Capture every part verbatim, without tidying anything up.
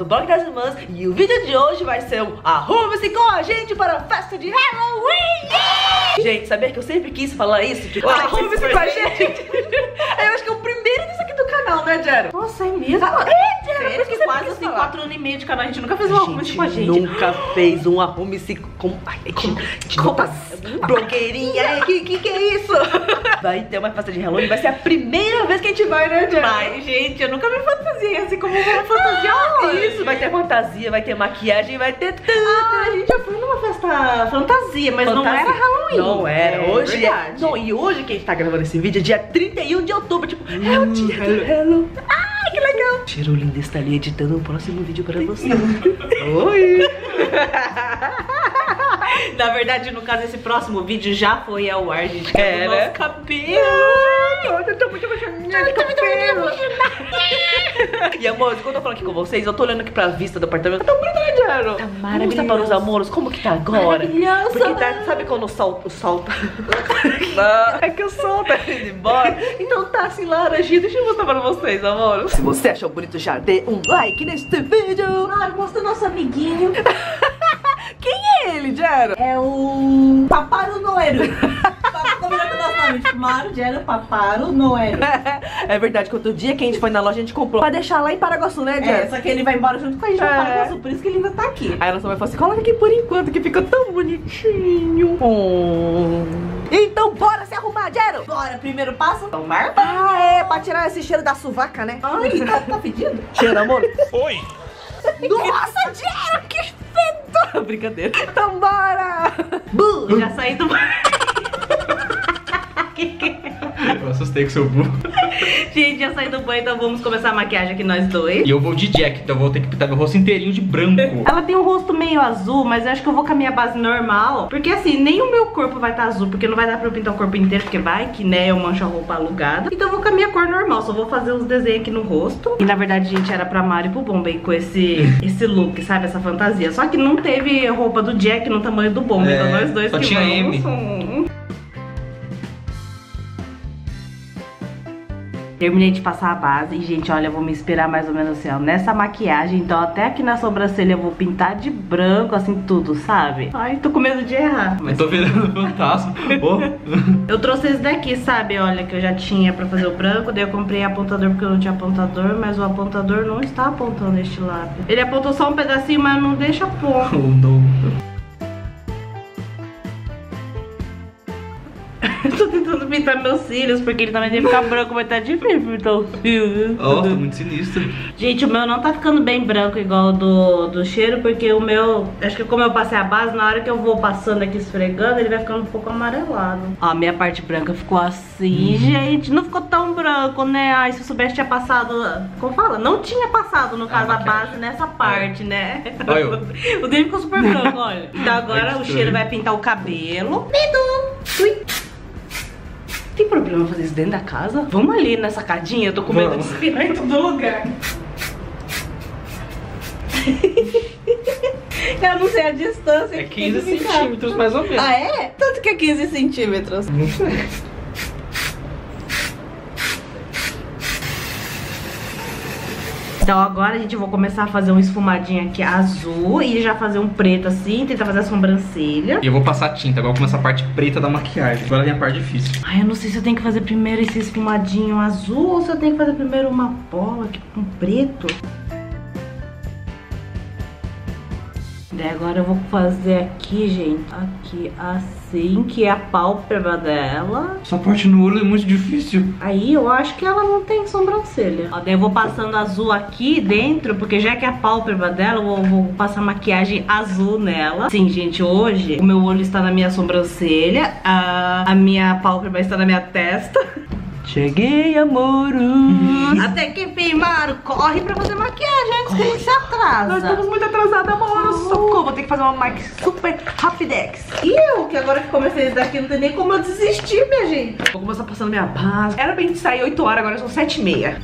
do Blog das Irmãs e o vídeo de hoje vai ser um arrume-se com a gente para a festa de Halloween! Gente, sabia que eu sempre quis falar isso? Tipo, arrume-se com a gente! Eu acho que é o primeiro disso aqui do canal, né, Jero? Nossa, é mesmo? Ah, é, Jero, porque que quase assim, quatro anos e meio de canal, a gente nunca fez um arrume-se com a gente. Nunca fez um arrume-se com a gente. Blogueirinha, que que é isso? Vai ter uma festa de Halloween, vai ser a primeira vez que a gente vai, né, Jero? Vai, gente, eu nunca me fantasiei assim como uma fantasia. Ah, isso, vai ter fantasia, vai ter maquiagem, vai ter tudo. Ah, a gente já foi numa festa fantasia, mas fantasia. Não era Halloween. Não era, é, hoje é, não, e hoje que a gente tá gravando esse vídeo é dia trinta e um de outubro, tipo, hum, é o dia do Halloween. Ai, que legal. Jero linda está ali editando o próximo vídeo pra você. Oi. Na verdade, no caso, esse próximo vídeo já foi ao ar, gente. É, né? Nosso cabelo. Ai, eu tô muito apaixonada. Eu tô muito apaixonada. E, amores, quando eu tô falando aqui com vocês, eu tô olhando aqui pra vista do apartamento. Tá bonito, né, Jero? Tá maravilhoso. Vamos para os amores, como que tá agora? Maravilhoso. Porque tá, sabe quando o sol, o sol tá... Não, é que o sol tá indo embora. Então tá assim, laranjinha. Deixa eu mostrar pra vocês, amores. Se você achou bonito, já dê um like neste vídeo. Claro, mostra o nosso amiguinho. Quem é ele, Jero? É o... Paparo Noero. Tipo, Maru, Jero, Paparo, Noé. É verdade que outro dia que a gente foi na loja, a gente comprou pra deixar lá em Paraguassu, né, Jero? É, só que ele vai embora junto com a gente é. Em Paraguassu, por isso que ele ainda tá aqui. Aí ela só vai falar assim, coloca aqui por enquanto, que ficou tão bonitinho. Oh. Então bora se arrumar, Jero! Bora, primeiro passo, tomar banho. Ah, é, pra tirar esse cheiro da suvaca, né? Ai, tá, tá pedindo? Cheiro, amor? Oi! Nossa, Jero, que espeto! Brincadeira. Então bora! Bum. Já saí do banho. Eu assustei com seu burro. Gente, já saí do banho, então vamos começar a maquiagem aqui nós dois. E eu vou de Jack, então vou ter que pintar meu rosto inteirinho de branco. Ela tem um rosto meio azul, mas eu acho que eu vou com a minha base normal. Porque assim, nem o meu corpo vai estar tá azul, porque não vai dar pra eu pintar o corpo inteiro, porque vai que, né, eu mancho a roupa alugada. Então eu vou com a minha cor normal, só vou fazer os desenhos aqui no rosto. E na verdade, gente, era pra Maru e pro Bomba com esse, esse look, sabe, essa fantasia. Só que não teve roupa do Jack no tamanho do Bomba, é, então nós dois só que tinha vamos... M. Terminei de passar a base e, gente, olha, eu vou me inspirar mais ou menos assim, ó, nessa maquiagem. Então até aqui na sobrancelha eu vou pintar de branco, assim, tudo, sabe? Ai, tô com medo de errar. Mas tô virando fantasma. Eu trouxe esse daqui, sabe? Olha, que eu já tinha pra fazer o branco. Daí eu comprei apontador porque eu não tinha apontador, mas o apontador não está apontando este lápis. Ele apontou só um pedacinho, mas não deixa ponto. Oh, não. Tô tentando pintar meus cílios, porque ele também tem que ficar branco, mas tá difícil pintar os cílios. Ó, tá muito sinistro. Gente, o meu não tá ficando bem branco igual o do, do cheiro, porque o meu... Acho que como eu passei a base, na hora que eu vou passando aqui, esfregando, ele vai ficando um pouco amarelado. Ó, a minha parte branca ficou assim, uhum. Gente, não ficou tão branco, né? Ai, se eu soubesse tinha passado... Como fala? Não tinha passado, no caso, a, a base nessa parte, é. Né? Olha eu. O dele ficou super branco, olha. Então agora é o cheiro vai pintar o cabelo. Medo! Fui! Tem problema fazer isso dentro da casa? Vamos ali na sacadinha, eu tô com medo Vamos. de espirrar em todo lugar. Eu não sei a distância. É quinze centímetros mais ou menos. Ah, é? Tanto que é quinze centímetros. Não sei. Então agora a gente vai começar a fazer um esfumadinho aqui azul e já fazer um preto assim, tentar fazer a sobrancelha. E eu vou passar tinta, agora eu começo a parte preta da maquiagem, agora vem a parte difícil. Ai, eu não sei se eu tenho que fazer primeiro esse esfumadinho azul ou se eu tenho que fazer primeiro uma bola aqui com preto. Daí agora eu vou fazer aqui, gente, aqui assim, que é a pálpebra dela. Essa parte no olho é muito difícil. Aí eu acho que ela não tem sobrancelha. Ó, daí eu vou passando azul aqui dentro, porque já que é a pálpebra dela, eu vou, vou passar maquiagem azul nela. Sim, gente, hoje o meu olho está na minha sobrancelha, a, a minha pálpebra está na minha testa. Cheguei, amor! Até que enfim, Maru, corre pra fazer maquiagem antes que a gente se atrasa. Nós estamos muito atrasadas, amor. Oh. Socorro, vou ter que fazer uma make super rapidex. E eu, que agora que comecei isso daqui, não tem nem como eu desistir, minha gente. Vou começar passando minha base. Era pra gente sair oito horas, agora são sete e meia.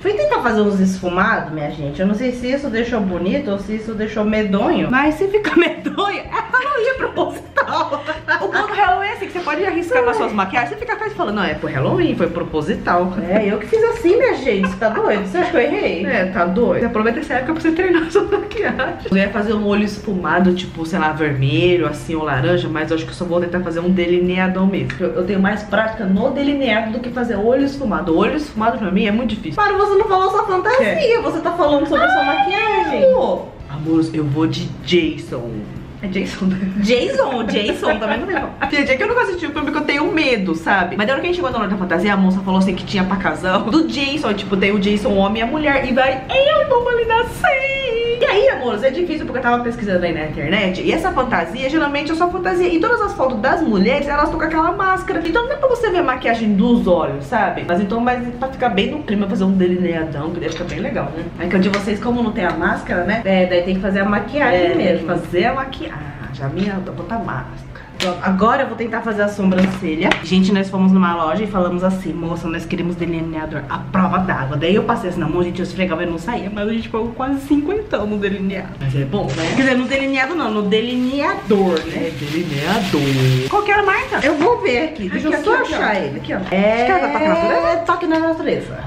Fui tentar fazer uns esfumados, minha gente. Eu não sei se isso deixou bonito ou se isso deixou medonho. Mas se fica medonho, é a palavra proposital. O plano real é esse, que você pode arriscar. riscando nas suas maquiagens, você fica atrás falando, não, é por Halloween, foi proposital. É, eu que fiz assim, minha gente, tá doido? Você acha que eu errei? É, tá doido. Você aproveita essa época pra você treinar sua maquiagem. Eu ia fazer um olho espumado, tipo, sei lá, vermelho, assim, ou laranja, mas eu acho que eu só vou tentar fazer um delineador mesmo. Eu, eu tenho mais prática no delineado do que fazer olho esfumado. Olho esfumado pra mim é muito difícil. Para, você não falou sua fantasia, você tá falando sobre a sua maquiagem. Amor, eu vou de Jason. É Jason, né? Jason, Jason, também não lembro. Gente, é que eu nunca assisti o filme porque eu tenho medo, sabe? Mas na hora que a gente chegou na hora da fantasia, a moça falou assim que tinha pra casal do Jason, tipo, tem o Jason homem e a mulher, e vai, eu não vou lhe nascer. E aí, amores, é difícil porque eu tava pesquisando aí na internet, e essa fantasia, geralmente é só fantasia, e todas as fotos das mulheres, elas estão com aquela máscara, então não é pra você ver a maquiagem dos olhos, sabe? Mas então, mas pra ficar bem no clima, fazer um delineadão, que deve ficar bem legal, né? Aí que eu de vocês, como não tem a máscara, né? É, daí tem que fazer a maquiagem é, mesmo. Fazer a maquiagem. Ah, já minha, eu vou botar máscara. Agora eu vou tentar fazer a sobrancelha. Gente, nós fomos numa loja e falamos assim: moça, nós queremos delineador à prova d'água. Daí eu passei assim na mão, gente, eu esfregava e não saía. Mas a gente pagou quase cinquentão no delineado. Mas é bom, né? Quer dizer, no delineado não, no delineador, né? É, delineador. Qual que era a marca? Eu vou ver aqui, deixa eu só achar ele. Aqui, ó. É... é toque na natureza.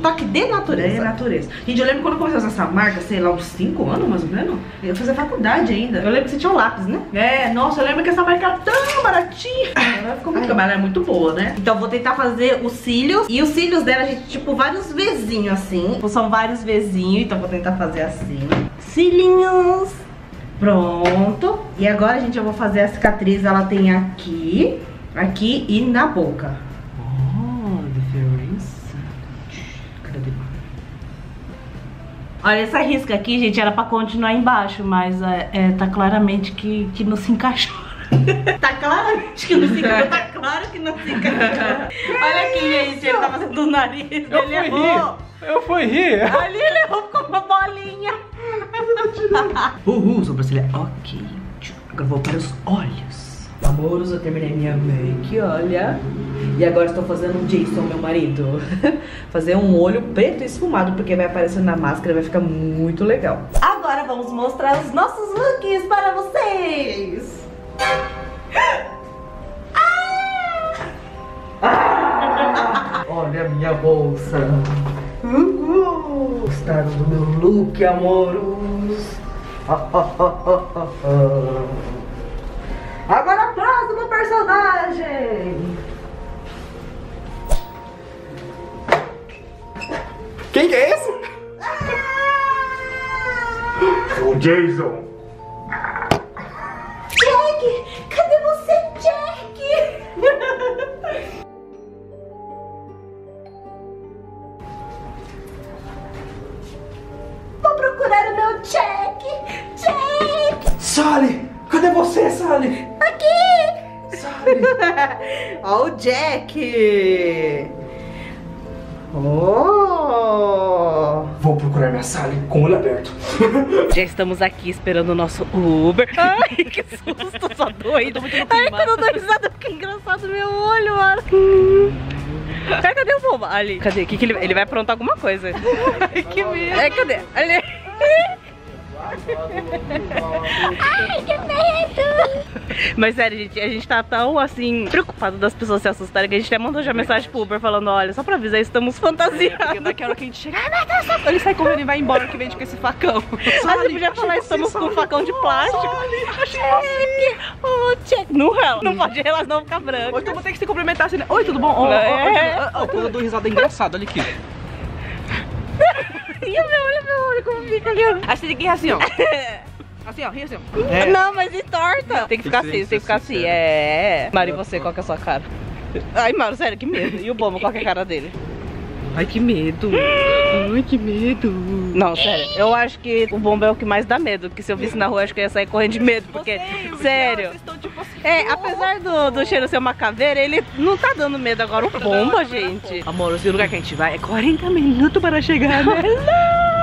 Toque de natureza. É, natureza. Gente, eu lembro quando eu comecei a usar essa marca, sei lá, uns cinco anos mais ou menos. Eu fazia faculdade ainda. Eu lembro que você tinha um lápis, né? É, nossa, eu lembro que essa marca era tão baratinha. Ela ficou muito... Mas ela é muito boa, né? Então vou tentar fazer os cílios. E os cílios dela, gente, tipo, vários vezinhos assim. São vários vezinhos, então vou tentar fazer assim. Cílinhos. Pronto. E agora, gente, eu vou fazer a cicatriz. Ela tem aqui, aqui e na boca. Olha, essa risca aqui, gente, era pra continuar embaixo, mas é, é, tá claramente que, que não se encaixou. Tá claramente que não se encaixou, tá claro que não se encaixou. Olha aqui, gente, ele tá fazendo o nariz, eu ele errou. Rir. Eu fui rir. Ali ele errou com uma bolinha. Uhul, sobrancelha, ok. Agora vou para os olhos. Amores, eu terminei minha make, olha. E agora estou fazendo um Jason, meu marido. Fazer um olho preto esfumado, porque vai aparecer na máscara, vai ficar muito legal. Agora vamos mostrar os nossos looks para vocês. Ah! Ah! Olha a minha bolsa. Gostaram do meu look, amoros? Agora próximo personagem. Quem que é esse? O Jason. Jack, cadê você, Jack? Vou procurar o meu Jack. Jack! Sally, cadê você, Sally? Aqui! Sally! Ó o Jack! Oh. Vou procurar minha sala com o olho aberto. Já estamos aqui esperando o nosso Uber. Ai, que susto, só doido. Ai, quando eu dou risada, que engraçado meu olho, mano. Ai, cadê o Bomba? Ali. Cadê? Que que ele, ele vai aprontar alguma coisa. Ai, que medo. Ai, cadê? Ali. Ai, que medo! Mas sério, gente, a gente tá tão assim preocupado das pessoas se assustarem que a gente até mandou já mensagem pro Uber falando: olha, só pra avisar, estamos fantasiados. Porque daquela hora que a gente chega, ah, ele sai correndo e vai embora que vem com esse facão. Mas você podia falar: estamos com um facão de plástico. Não, ela não pode, elas não ficar branca. Então vou ter que se cumprimentar assim: oi, tudo bom? Quando eu dou risada é engraçado, olha aqui. E o meu olho, meu olho, como fica ali, ó. Aí você tem que ir assim, ó. Assim, ó, rir assim, ó. É. Não, mas e torta. Tem que ficar assim, tem que ficar assim, é. Maru, e você, qual que é a sua cara? Ai, Maru, sério, que medo. E o Bomba, qual que é a cara dele? Ai, que medo. Ai, que medo. Não, sério, eu acho que o Bomba é o que mais dá medo. Porque se eu visse na rua, eu acho que eu ia sair correndo de medo. Porque, vocês, sério, vocês estão, tipo, assim, é, apesar do, do cheiro ser uma caveira, ele não tá dando medo agora. O Bomba, gente. Amor, o lugar que a gente vai é quarenta minutos para chegar, né?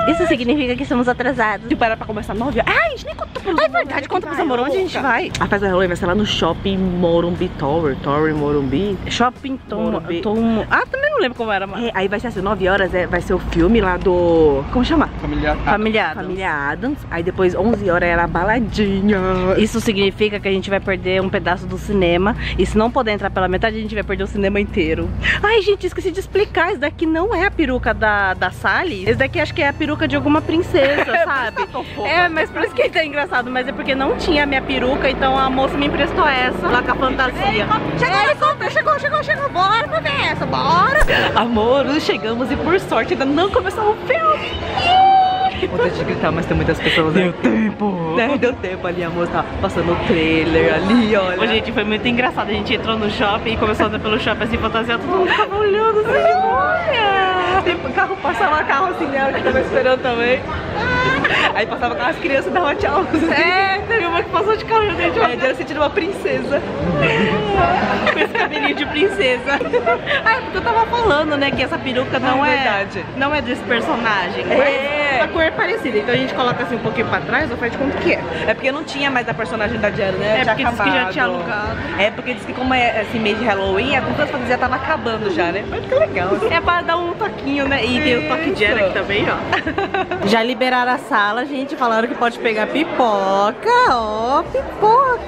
Isso significa que estamos atrasados. Tipo, era pra começar nove horas. Ai, a gente nem contou pros amor. É verdade, conta pros amor onde a gente vai. A festa do Halloween vai ser lá no shopping Morumbi Tower. Tower Morumbi. Shopping Morumbi. Tomo. Ah, também não lembro como era, mano. É, aí vai ser assim, nove horas, é, vai ser o filme lá do... Como chama? Família Addams. Família Addams. Família Addams. Aí depois, onze horas, era a baladinha. Isso significa que a gente vai perder um pedaço do cinema. E se não puder entrar pela metade, a gente vai perder o cinema inteiro. Ai, gente, esqueci de explicar. Isso daqui não é a peruca da, da Sally. Esse daqui acho que é a peruca de alguma princesa, sabe? É, mas por isso que tá engraçado. Mas é porque não tinha a minha peruca, então a moça me emprestou essa lá com a fantasia. Chegou, chegou, chegou, chegou. Bora pra ver essa, bora! Amor, chegamos e por sorte ainda não começou o filme. Vontade de gritar, mas tem muitas pessoas. Deu tempo! Né? Deu tempo ali, a moça passando o trailer ali, olha. Ô, gente, foi muito engraçado. A gente entrou no shopping e começou a andar pelo shopping assim, fantasia, todo mundo tava olhando assim, olha! Tem carro, passava carro assim, né? Que tava esperando também. Aí passava com as crianças e dava tchau. É, teve uma que passou de carro, gente. É, deu sentido uma princesa. Com esse cabelinho de princesa. Ah, é porque eu tava falando, né, que essa peruca não é, é verdade. Não é desse personagem. É. Mas a cor é parecida, então a gente coloca assim um pouquinho pra trás ou faz de conta que é. É porque não tinha mais a personagem da Jero, né? É porque disse que já tinha alugado. É porque disse que como é assim, mês de Halloween, a cultura fantasia tava acabando já, né? Mas que legal. É pra dar um toquinho, né? E tem o toque de Jero aqui também, ó. Já liberaram a sala, gente, falaram que pode pegar pipoca, ó, pipoca.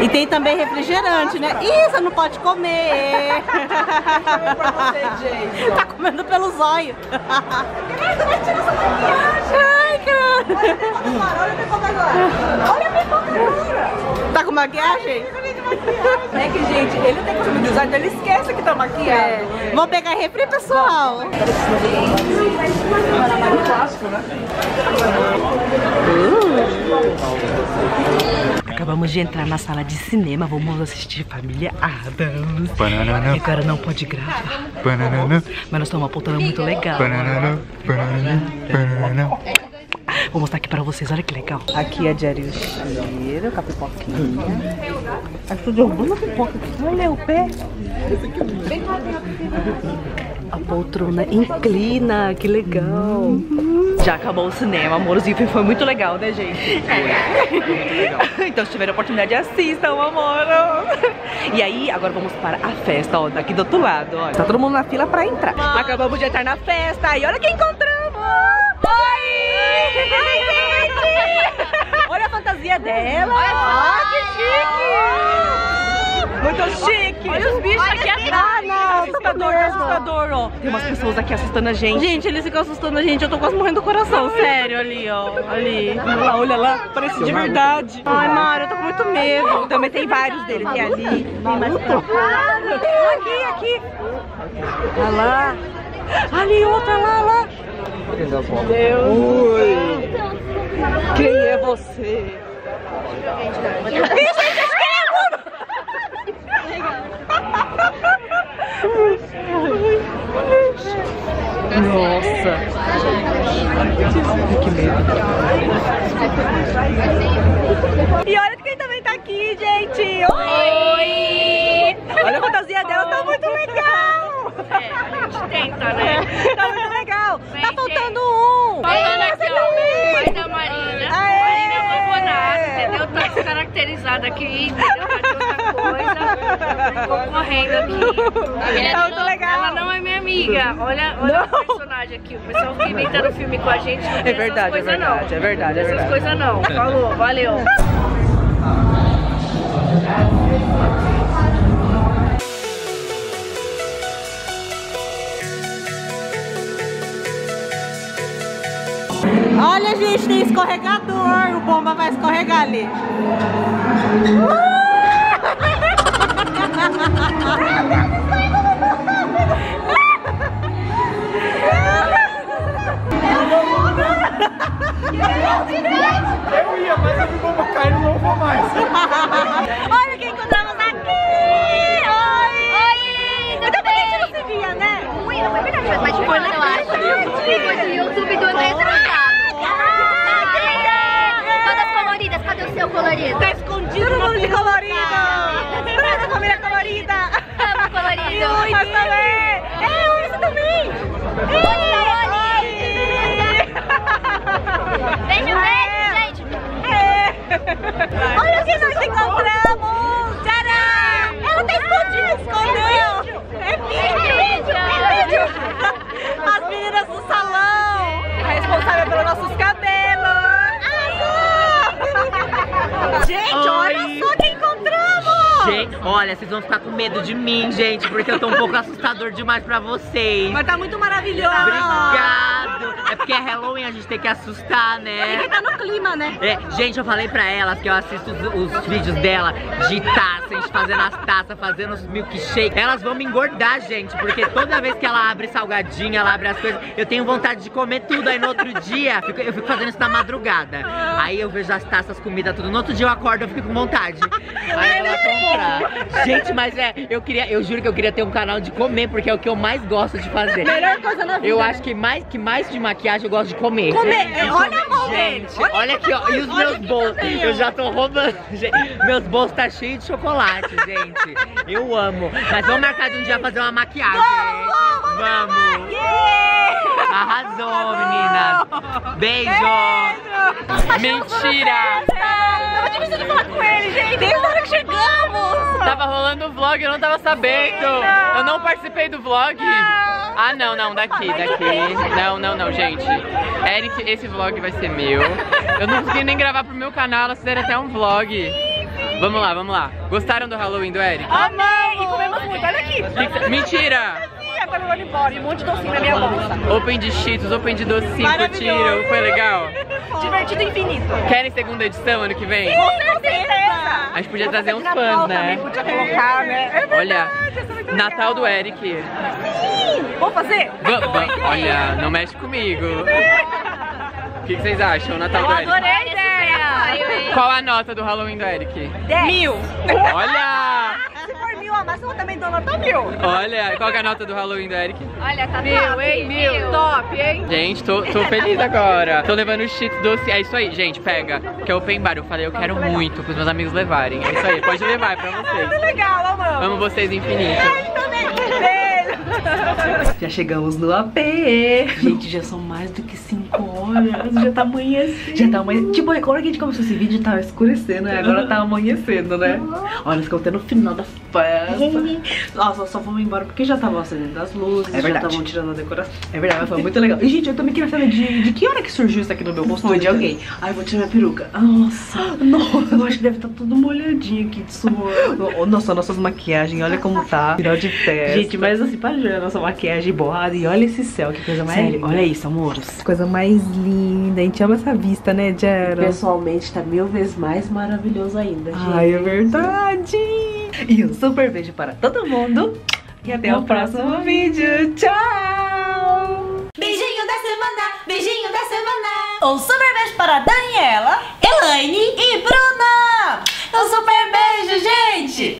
E tem também refrigerante, né? Ih, você não pode comer. Tá comendo pelos olhos. Ai, cara. Olha a pipoca agora. Tá com maquiagem? É que, gente, ele tem costume de usar, então ele esquece que tá maquiado. É. Vamos pegar refri, pessoal. É clássico, né? Uh. Acabamos de entrar na sala de cinema. Vamos assistir Família Addams. E agora não pode gravar. Banana. Mas nós estamos apontando muito legal. Banana. Banana. Banana. Vou mostrar aqui pra vocês, olha que legal. Aqui é Jero e o Cheiro, com a pipoquinha. Aqui tu derrubou uma pipoca. Olha o pé. A poltrona inclina, que legal. Uhum. Já acabou o cinema, amorzinho, foi muito legal, né, gente? É. Então se tiver a oportunidade, assistam, amor. E aí, agora vamos para a festa, ó, daqui do outro lado, ó. Tá todo mundo na fila pra entrar. Ah. Acabamos de entrar na festa e olha quem encontramos. Oi! Olha a fantasia dela! Olha só, oh, que chique! Muito chique! Olha os bichos aqui atrás! Assustador, assustador, ó! Tem umas pessoas aqui assustando a gente. Gente, eles ficam assustando a gente, eu tô quase morrendo do coração, sério, ali, ó. Ali. Olha lá, olha lá, parece de verdade. Ai, Mário, eu tô com muito medo. Também tem vários deles, tem ali. Tem mais aqui, aqui. Olha lá. Ali, outra lá, lá. Deus. Oi. Quem é você? Nossa. Que medo. E olha quem também tá aqui, gente. Oi. Oi. Olha a fantasia dela, tá muito legal. É, a gente tenta, né? Tá muito legal. Bem, tá faltando um. Faltando aqui, ó. Mãe da Marina. Marina Bobonato, entendeu? Tá descaracterizada aqui, entendeu? Coisa concorrendo aqui. Tá muito legal. Ela não é minha amiga. Olha, olha o personagem aqui. O pessoal que inventando filme com a gente não tem é verdade, coisa é verdade, não. É verdade, é verdade. Essas coisas não. Falou, valeu. Olha, gente, tem escorregador. O Bomba vai escorregar ali. Eu ia, mas o Bomba caiu, não vou mais. Olha quem encontramos aqui. Oi! Oi! Ainda bem que a gente não se via, né? Ui, não foi verdade, mas mais de boa, eu acho. Depois do YouTube do André. Cadê o seu colorido? Tá escondido no de colorido. Beijo, beijo, gente. É. Olha o que nós encontramos. Tcharam! Ela tá escondida, escondeu. É vídeo. É vídeo. É vídeo. As meninas do salão. A responsável pelos nossos cabelos. Azul. Gente, olha só que encontramos. Gente, olha, vocês vão ficar com medo de mim, gente, porque eu tô um pouco assustador demais pra vocês. Mas tá muito maravilhoso. Obrigado. É porque é Halloween, a gente tem que assustar, né? Tem que tá no clima, né? É, gente, eu falei pra elas que eu assisto os, os vídeos dela de taça, a gente fazendo as taças, fazendo os milkshakes. Elas vão me engordar, gente, porque toda vez que ela abre salgadinha, ela abre as coisas, eu tenho vontade de comer tudo. Aí no outro dia, eu fico, eu fico fazendo isso na madrugada. Aí eu vejo as taças, comida, tudo. No outro dia eu acordo, eu fico com vontade. Aí ela compra. Gente, mas é, eu queria, eu juro que eu queria ter um canal de comer, porque é o que eu mais gosto de fazer. Melhor coisa na vida. Eu acho que mais, que mais de maquiagem eu gosto de comer. Comer, é, olha a mão, gente. Olha, olha aqui, ó, e os meus bolsos. Eu já tô roubando. Gente, meus bolsos tá cheios de chocolate, gente. Eu amo. Mas vamos marcar de um dia fazer uma maquiagem. Vamos! Vamos! Vamos. Yeah. Arrasou, Arrasou, meninas. Beijo! Beijo. Mentira! Tava difícil de falar com ele, gente. Desde a hora que chegamos. Tava rolando o vlog, eu não tava sabendo. Não. Eu não participei do vlog. Não. Ah, não, não, daqui, daqui. Não, não, não, gente. Eric, esse vlog vai ser meu. Eu não consegui nem gravar pro meu canal, elas fizeram até um vlog. Vamos lá, vamos lá. Gostaram do Halloween do Eric? Amei! E comemos muito, olha aqui. Mentira! Agora eu vou embora, e um monte de docinho na minha bolsa. Open de cheetos, open de docinho, tiro, foi legal? Divertido infinito. Querem segunda edição ano que vem? Com certeza! A gente podia trazer uns fãs, né? Podia colocar, né? É verdade, olha, Natal legal. Do Eric. Sim! Vamos fazer? Vamos. Olha, não mexe comigo. O que, que vocês acham, Natal do Eric? Eu adorei a ideia! Qual a nota do Halloween do Eric? dez. Mil! Olha! Mas eu também dou nota mil. Olha, qual que é a nota do Halloween do Eric? Olha, tá mil, top, hein? Mil, mil, top, hein? Gente, tô, tô feliz agora. Tô levando o cheetos doce. É isso aí, gente, pega. Que é open bar. Eu falei, eu quero muito pros meus amigos levarem. É isso aí, pode levar, é pra vocês. Muito legal, amamos. Amo vocês infinito. Já chegamos no A P. Gente, já são mais do que cinco horas. Já tá amanhecendo. Já tá amanhecendo. Tipo, quando a gente começou esse vídeo, tava escurecendo, né? Agora tá amanhecendo, né? Olha, ficou até no final da festa. Nossa, só vamos embora porque já estavam acendendo as luzes. É verdade. Já estavam tirando a decoração. É verdade, mas foi muito legal. E, gente, eu também queria saber de, de que hora que surgiu isso aqui no meu rosto. Foi de alguém. Ai, vou tirar minha peruca. Nossa. Nossa. Eu acho que deve estar tudo molhadinho aqui de suor. Nossa, nossas maquiagens. Olha como tá. Final de festa. Gente, mas assim, para já, nossa maquiagem borrada. E olha esse céu, que coisa mais linda. Olha isso, amores. Coisa mais linda. A gente ama essa vista, né, Jero? Pessoalmente, tá mil vezes mais maravilhoso ainda, gente. Ai, é verdade. E um super beijo para todo mundo. E até no o próximo, próximo vídeo. Tchau! Beijinho da semana, beijinho da semana. Um super beijo para Daniela, Elaine e Bruna. Um super beijo, gente.